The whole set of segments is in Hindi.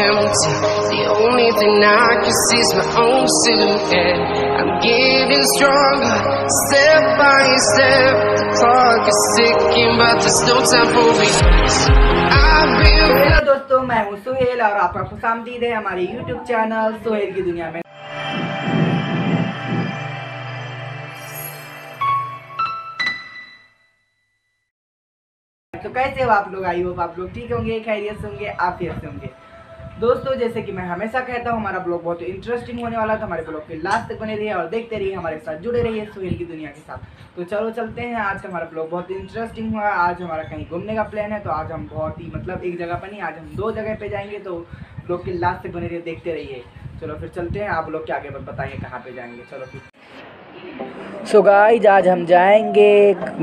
empty. The only thing I can see is my own silhouette. I'm getting stronger, step by step. The clock is ticking, but there's no time for me. Hello दोस्तों, मैं हूँ सोहेल और आपका खुशामदीद है हमारे YouTube चैनल सोहेल की दुनिया में। तो कैसे हो आप लोग? आई होप आप लोग ठीक होंगे, खैरियत से होंगे, आफियत से होंगे। दोस्तों, जैसे कि मैं हमेशा कहता हूँ, हमारा ब्लॉग बहुत इंटरेस्टिंग होने वाला है, तो हमारे ब्लॉग के लास्ट तक बने रहिए और देखते रहिए, हमारे साथ जुड़े रहिए सोहेल की दुनिया के साथ। तो चलो चलते हैं। आज हमारा ब्लॉग बहुत इंटरेस्टिंग हुआ। आज हमारा कहीं घूमने का प्लान है, तो आज हम बहुत ही एक जगह पर नहीं, आज हम दो जगह पर जाएंगे। तो ब्लॉग के लास्ट तक बने रहिए, देखते रहिए। चलो फिर चलते हैं। आप लोग के आगे बताइए कहाँ पर जाएंगे। चलो फिर। सो गाइज, आज हम जाएंगे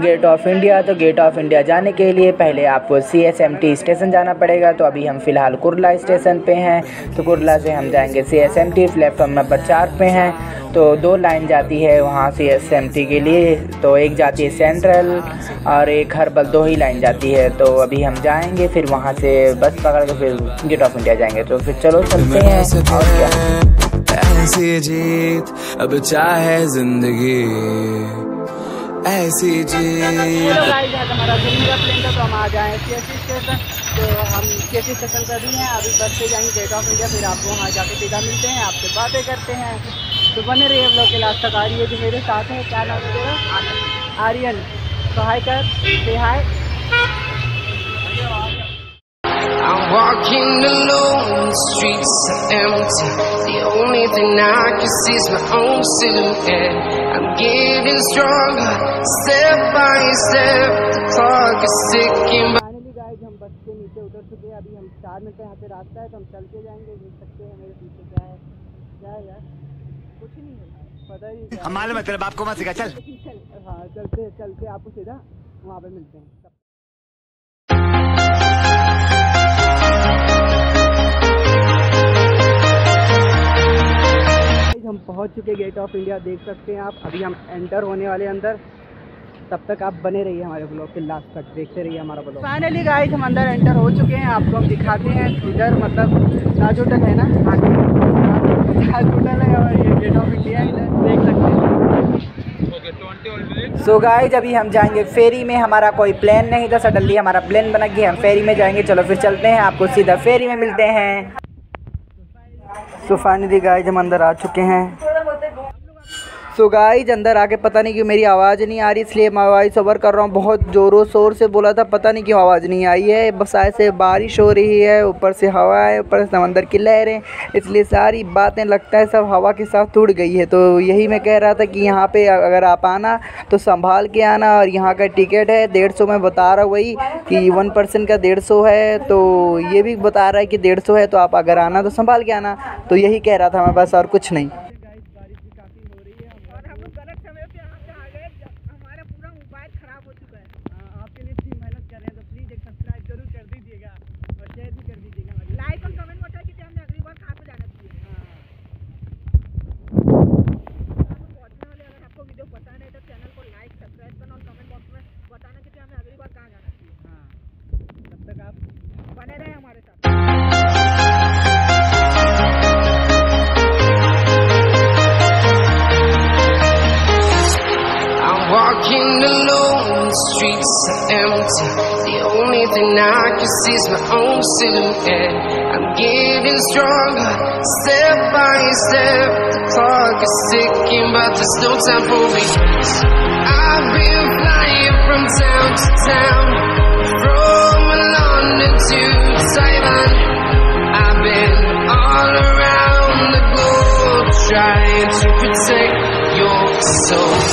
गेट ऑफ इंडिया। तो गेट ऑफ इंडिया जाने के लिए पहले आपको CSMT स्टेशन जाना पड़ेगा। तो अभी हम फ़िलहाल कुरला स्टेशन पे हैं। तो कुरला से हम जाएंगे CSMT, प्लेटफॉर्म नंबर 4 पे हैं। तो दो लाइन जाती है वहाँ CSMT के लिए। तो एक जाती है सेंट्रल और एक हर्बल, दो ही लाइन जाती है। तो अभी हम जाएंगे, फिर वहाँ से बस पकड़ के फिर गेट ऑफ इंडिया जाएंगे। तो फिर चलो चलते हैं। और क्या ऐसी जीत अब चाहे जिंदगी ऐसी जीत। हमारा घूमने का प्लेन था, तो हम आ जाए CSMT स्टेशन। तो हम CSMT स्टेशन पर भी हैं, अभी बस से जाएंगे गेट ऑफ इंडिया। फिर आपको वहाँ जाके सीधा मिलते हैं, आपसे बातें करते हैं। तो बने रहिए हम लोग के लास्ट तक। आर्यन जो मेरे साथ हैं, क्या नाम है तेरा? आर्यन। तो हाय कर, से हाय। I'm walking alone, the streets are empty. The only thing I can see is my own silhouette. I'm getting stronger, step by step. The clock is ticking. Finally, guys, हम बस से नीचे उतर चुके हैं। अभी हम 4 मिनट यहाँ से रास्ता है, तो हम चल के जाएंगे। देख सकते हैं मेरे पीछे क्या है। क्या है यार? कुछ नहीं है, पता नहीं। हमारे मतलब आपको मत सिखा। चल हाँ, चलते चलते आपको सीधा वहाँ पे मिलते हैं। हम पहुंच चुके गेट ऑफ इंडिया, देख सकते हैं आप। अभी हम एंटर होने वाले अंदर। तब तक आप बने रहिए हमारे ब्लॉग के लास्ट तक, देखते रहिए हमारा ब्लॉग। फाइनली गाइस, हम अंदर एंटर हो चुके हैं। आपको हम दिखाते हैं। इधर मतलब ताज होटल है ना, ताज होटल है और ये गेट ऑफ इंडिया इधर देख सकते हैं। सो गाइज, अभी हम जाएंगे फेरी में। हमारा कोई प्लान नहीं था, सडनली हमारा प्लान बना कि हम फेरी में जाएंगे। चलो फिर चलते हैं, आपको सीधा फेरी में मिलते हैं। सो फाइनली गाइज, हम अंदर आ चुके हैं। सो गाइज, अंदर आके पता नहीं क्यों मेरी आवाज़ नहीं आ रही, इसलिए मैं वॉइस ओवर कर रहा हूँ। बहुत ज़ोरों शोर से बोला था, पता नहीं क्यों आवाज़ नहीं आई है। बस ऐसे बारिश हो रही है, ऊपर से हवा है, ऊपर से समंदर की लहरें, इसलिए सारी बातें लगता है सब हवा के साथ उड़ गई है। तो यही मैं कह रहा था कि यहाँ पे अगर आप आना तो संभाल के आना। और यहाँ का टिकट है 150, मैं बता रहा हूँ वही कि 1 पर्सन का 150 है। तो ये भी बता रहा है कि 150 है। तो आप अगर आना तो संभाल के आना। तो यही कह रहा था मैं बस, और कुछ नहीं। The only thing I can see is my own silhouette. I'm getting stronger, step by step. The clock is ticking, but there's no time for me. I've been flying from town to town, from London to Taiwan. I've been all around the globe trying to protect your soul.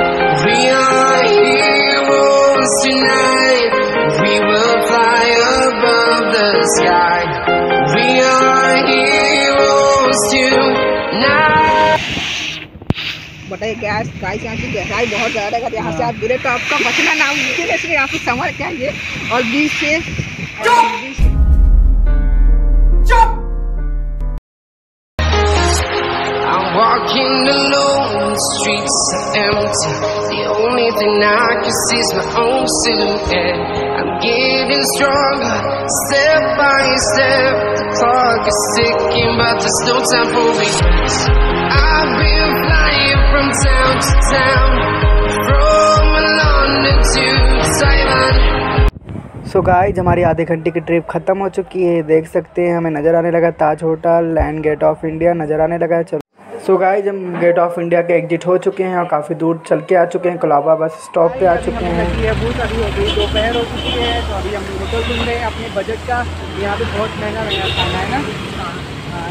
We are heroes tonight. बताइए क्या प्राइस? यहाँ की गहराई बहुत ज़्यादा है। यहाँ से आप गिरे तो आपका बचना ना मुश्किल, इसलिए आपको संवर के आइए। और 20 से streets are empty. The only thing I can see is my own silhouette. I'm getting stronger, step by step. The clock is ticking, but there's no time for me. I've been flying from town to town, from London to Taiwan. So guys, हमारी आधे घंटे की ट्रिप ख़त्म हो चुकी है। देख सकते हैं हमें नज़र आने लगा Taj hotel and gate of India नज़र आने लगा है। चलो सो गाइज, हम गेट ऑफ इंडिया के एग्जिट हो चुके हैं और काफ़ी दूर चल के आ चुके हैं। कोलाबा बस स्टॉप पे आ चुके हैं। अभी हो गई दोपहर हो चुकी है, तो अभी हम होटल घूम रहे हैं। अपने बजट का यहाँ पर बहुत महंगा महंगा खाना है ना,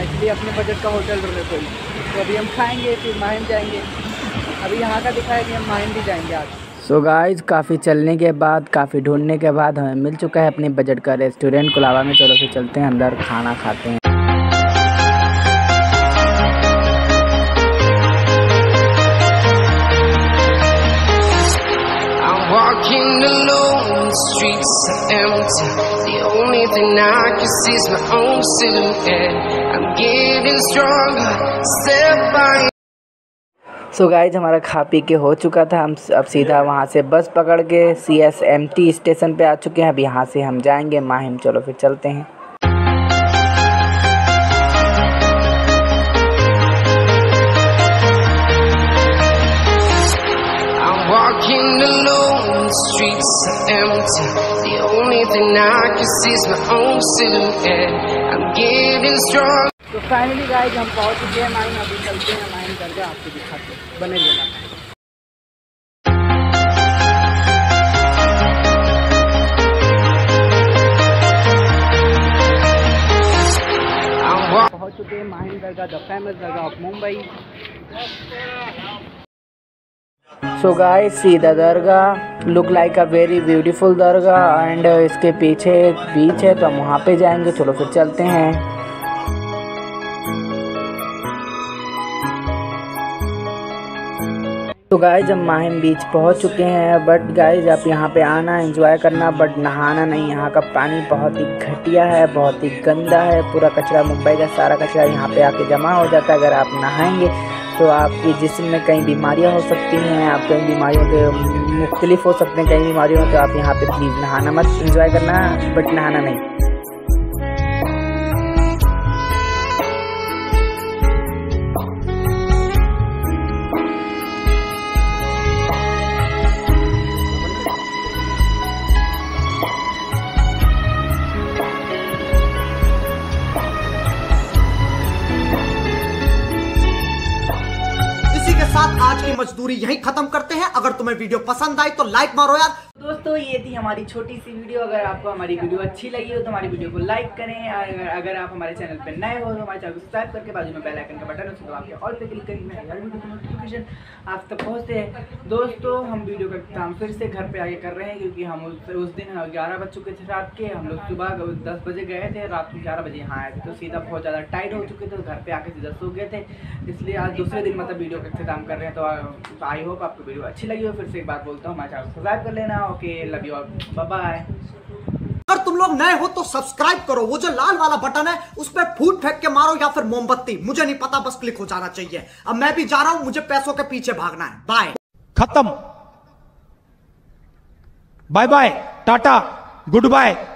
इसलिए अपने बजट का होटल ढूंढ रहे कोई। तो अभी हम खाएँगे फिर माहिम जाएँगे। अभी यहाँ का दिखाया कि हम माहिम भी जाएँगे आज। सो गाइज, काफ़ी चलने के बाद, काफ़ी ढूंढने के बाद हमें मिल चुका है अपने बजट का रेस्टोरेंट कोलाबा में। चलो फिर चलते हैं अंदर, खाना खाते हैं। सो गाइज, हमारा खा पी के हो चुका था। हम अब सीधा वहाँ से बस पकड़ के CSMT स्टेशन पे आ चुके हैं। अब यहाँ से हम जाएंगे माहिम। चलो फिर चलते हैं। तो फाइनली गाइज, हम पहुँच चुके हैं माहिम। अभी चलते हैं माहिम दरगाह, आपको दिखाते हैं। बने रहिएगा। पहुँच चुके हैं Mahim Dargah, the famous dargah of Mumbai. So guys, see the dargah look like a very beautiful dargah and इसके पीछे एक बीच है, तो हम वहाँ पे जाएंगे। चलो फिर चलते हैं। तो गाइज, हम माहिम बीच पहुंच चुके हैं। बट गाइज, आप यहां पे आना, एंजॉय करना, बट नहाना नहीं। यहां का पानी बहुत ही घटिया है, बहुत ही गंदा है। पूरा कचरा, मुंबई का सारा कचरा यहां पे आके जमा हो जाता है। अगर आप नहाएंगे तो आपके जिस्म में कई बीमारियां हो सकती हैं। आप कई बीमारियों के मुख्तलिफ हो सकते हैं, कई बीमारियों। तो आप यहाँ पर प्लीज़ नहाना मत, एंजॉय करना बट नहाना नहीं। साथ आज की मजदूरी यही खत्म करते हैं। अगर तुम्हें वीडियो पसंद आई तो लाइक मारो यार। दोस्तों, ये थी हमारी छोटी सी वीडियो। अगर आपको हमारी वीडियो अच्छी लगी हो तो हमारी वीडियो को लाइक करें। अगर आप हमारे चैनल पर नए हो तो हमारे चैनल को सब्सक्राइब करके बाजू में बेल आइकन का बटन है, उसको आपके ऑल पे क्लिक करें। मेरे हर वीडियो की नोटिफिकेशन आप तक पहुँचते हैं। दोस्तों, हम वीडियो का काम फिर से घर पर आगे कर रहे हैं, क्योंकि हम उस दिन 11 बज चुके थे रात के। हम लोग सुबह 10 बजे गए थे, रात को 11 बजे यहाँ आए थे। तो सीधा बहुत ज़्यादा टाइट हो चुके थे, घर पर आके सीधा सो गए थे। इसलिए आज दूसरे दिन मतलब वीडियो का काम कर रहे हैं। तो आई होप आपको वीडियो अच्छी लगी हो। फिर से एक बात बोलता हूँ, हमारे चैनल सब्सक्राइब कर लेना। Okay, love you all, bye bye. अगर तुम लोग नए हो तो सब्सक्राइब करो, वो जो लाल वाला बटन है उस पर फूट फेंक के मारो या फिर मोमबत्ती, मुझे नहीं पता, बस क्लिक हो जाना चाहिए। अब मैं भी जा रहा हूँ, मुझे पैसों के पीछे भागना है। बाय, खत्म, बाय बाय, टाटा, गुड बाय।